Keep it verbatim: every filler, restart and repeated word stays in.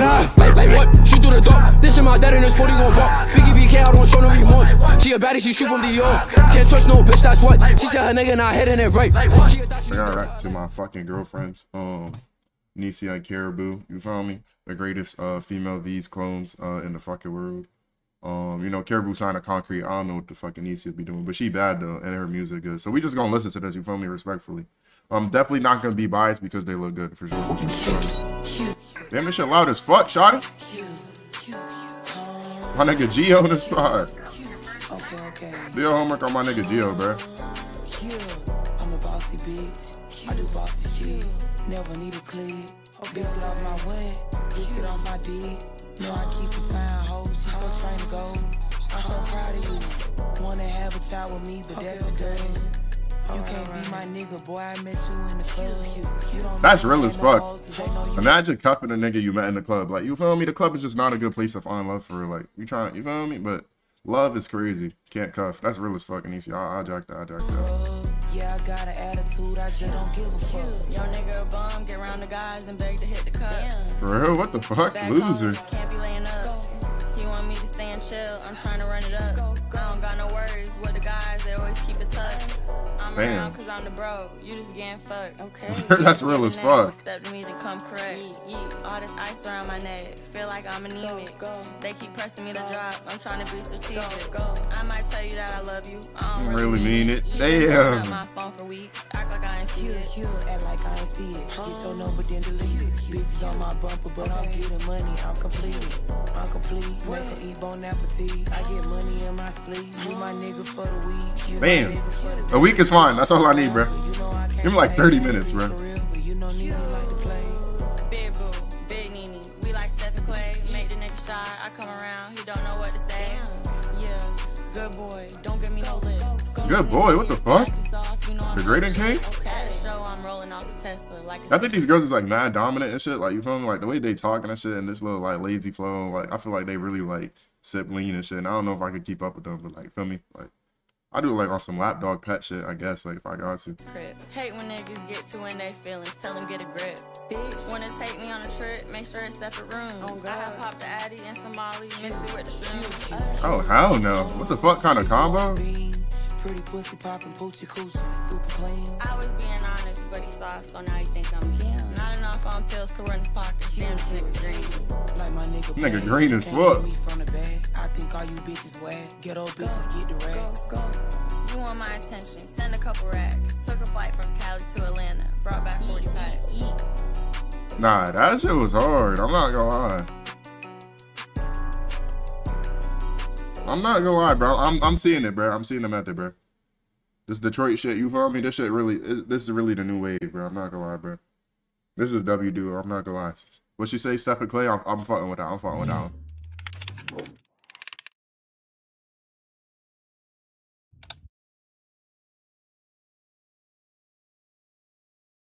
Nah, like, like what? Shoot through the door. This is my dad and his forty gon' walk. Biggie B K, I don't show no remorse. She a baddie, she shoot from the yard. Can't trust no bitch, that's what. She said her nigga not hitting it right. I gotta rap to my fucking girlfriends. Um, Niecy and Karrahbooo, you feel me? The greatest uh female V's clones uh in the fucking world. Um, you know, Karrahbooo signed a concrete. I don't know what the fucking Niecy will be doing, but she bad though, and her music good. So we just gonna listen to this, you feel me, respectfully. I'm definitely not gonna be biased because they look good for sure. Damn, this shit loud as fuck, shawty. My nigga Gio in the spot. Okay, okay. Do your homework on my nigga Gio, bro. I'm a bossy bitch. I do bossy shit. Never need a clip. Bitch, get off my way. Bitch, get off my dick. No, I keep a fine hoes. She's so trying to go. I'm so proud of you. Wanna have a child with me, but that's the thing. You can't be my nigga, boy. I met you in the club. That's real as fuck. Imagine cuffing a nigga you met in the club. Like, you feel me? The club is just not a good place to find love for real. Like, you trying, you feel me? But love is crazy. Can't cuff. That's real as fuck. And you see, I, I jacked that, I jacked that. Yeah, I got an attitude. I just don't give a fuck. Yo, nigga, a bum. Get around the guys and beg to hit the cup. For real? What the fuck? Loser. Can't be laying up. He want me to stay and chill. I'm trying to run it up. I don't got no words with the guys. They always keep it tucked. I'm around cause I'm the bro. You just getting fucked. Okay. That's real as fuck. Step to me to come correct. All this ice around my neck. Feel like I'm anemic. They keep pressing me to drop. I'm trying to be strategic. I might tell you that I love you. I don't really mean it. Damn. My phone for weeks. Act like I ain't see it. You act like I ain't see it. Get your number then delete it. Bitches on my bumper, but I'm getting money. I'm completed. I'm complete. Make her eat bon appetit. I get money in my sleep. You my nigga for the week. Bam. A week is fine. That's all I need, bro. Give me like thirty minutes, bro. Big boo, big nini. We like Stephen Clay. Make the nigga shy. I come around. He don't know what to say. Yeah, good boy. Don't give me no lip. Good boy. What the fuck? The grading cake? I'm rolling off the Tesla. Like I think these girls is like mad dominant and shit. Like, you feel me? Like the way they talking and shit and this little like lazy flow. Like I feel like they really like sip lean and shit. And I don't know if I could keep up with them, but like, feel me? Like I do like on some lapdog pet shit, I guess, like if I got to. Crip. Hate when niggas get to in their feelings, tell them get a grip. Bitch. Wanna take me on a trip, make sure it's separate rooms. Oh, I have popped the Addy and Somali, mix it with the shrooms. Oh, hell no. What the fuck kind of combo? Pretty pussy poppin' poochie coochie, super clean. I was being honest, but he soft, so now he think I'm mean. Yeah. Not enough on pills, could run his pockets. Damn, nigga green. Like my nigga, nigga green as fuck. I think all you bitches wet. Get old bitches, get the racks. Go, go. You want my attention, send a couple racks. Took a flight from Cali to Atlanta, brought back forty-five. Nah, that shit was hard, I'm not gonna lie. I'm not gonna lie, bro. I'm I'm seeing it, bro. I'm seeing the method, bro. This Detroit shit, you feel me? This shit really, it, this is really the new wave, bro. I'm not gonna lie, bro. This is W, dude. I'm not gonna lie. What you say, Stephen Clay? I'm, I'm fucking with that. I'm fucking with that.